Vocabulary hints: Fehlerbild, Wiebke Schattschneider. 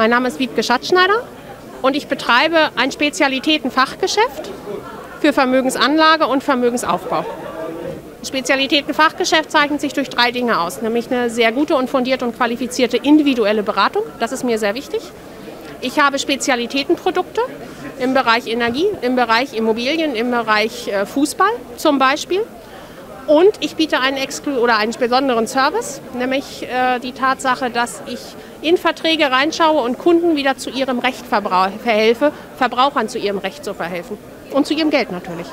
Mein Name ist Wiebke Schattschneider und ich betreibe ein Spezialitätenfachgeschäft für Vermögensanlage und Vermögensaufbau. Spezialitätenfachgeschäft zeichnet sich durch 3 Dinge aus, nämlich eine sehr gute und fundierte und qualifizierte individuelle Beratung, das ist mir sehr wichtig. Ich habe Spezialitätenprodukte im Bereich Energie, im Bereich Immobilien, im Bereich Fußball zum Beispiel. Und ich biete einen besonderen Service, nämlich die Tatsache, dass ich in Verträge reinschaue und Kunden wieder zu ihrem Recht verhelfe, Verbrauchern zu ihrem Recht zu verhelfen und zu ihrem Geld natürlich.